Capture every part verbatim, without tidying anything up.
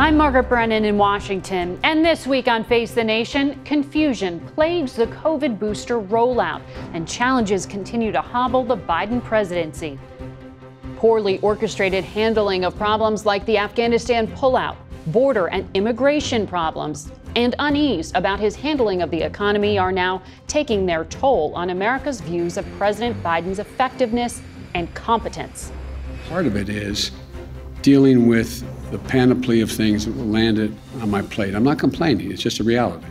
I'm Margaret Brennan in Washington, and this week on Face the Nation, confusion plagues the COVID booster rollout, and challenges continue to hobble the Biden presidency. Poorly orchestrated handling of problems like the Afghanistan pullout, border and immigration problems, and unease about his handling of the economy are now taking their toll on America's views of President Biden's effectiveness and competence. Part of it is dealing with the panoply of things that landed on my plate. I'm not complaining, it's just a reality.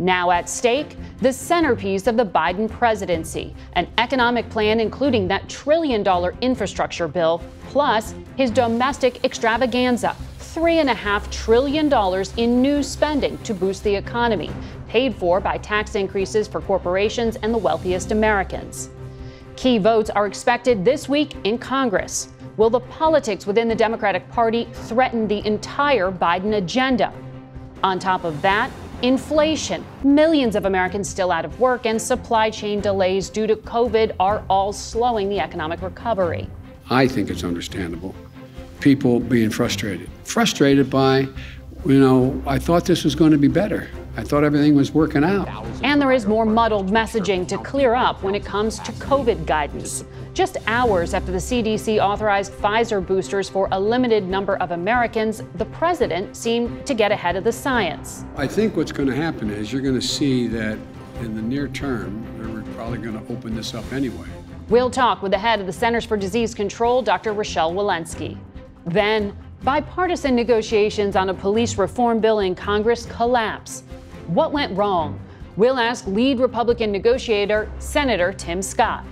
Now at stake, the centerpiece of the Biden presidency, an economic plan including that trillion dollar infrastructure bill, plus his domestic extravaganza, three and a half trillion dollars in new spending to boost the economy, paid for by tax increases for corporations and the wealthiest Americans. Key votes are expected this week in Congress. Will the politics within the Democratic Party threaten the entire Biden agenda? On top of that, inflation, millions of Americans still out of work, and supply chain delays due to COVID are all slowing the economic recovery. I think it's understandable. People being frustrated. Frustrated by, you know, I thought this was going to be better. I thought everything was working out. And there is more muddled messaging to clear up when it comes to COVID guidance. Just hours after the C D C authorized Pfizer boosters for a limited number of Americans, the president seemed to get ahead of the science. I think what's going to happen is you're going to see that in the near term, they're probably going to open this up anyway. We'll talk with the head of the Centers for Disease Control, Doctor Rochelle Walensky. Then, bipartisan negotiations on a police reform bill in Congress collapse. What went wrong? We'll ask lead Republican negotiator, Senator Tim Scott.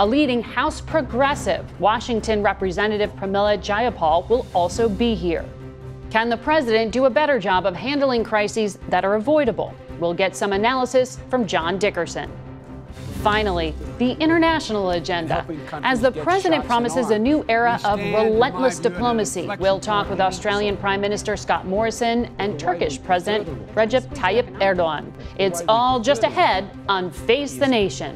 A leading House progressive, Washington Representative Pramila Jayapal, will also be here. Can the president do a better job of handling crises that are avoidable? We'll get some analysis from John Dickerson. Finally, the international agenda. As the president promises a new era of relentless diplomacy, we'll talk with Australian Prime Minister Scott Morrison and Turkish President Recep Tayyip Erdogan. It's all just ahead on Face the Nation.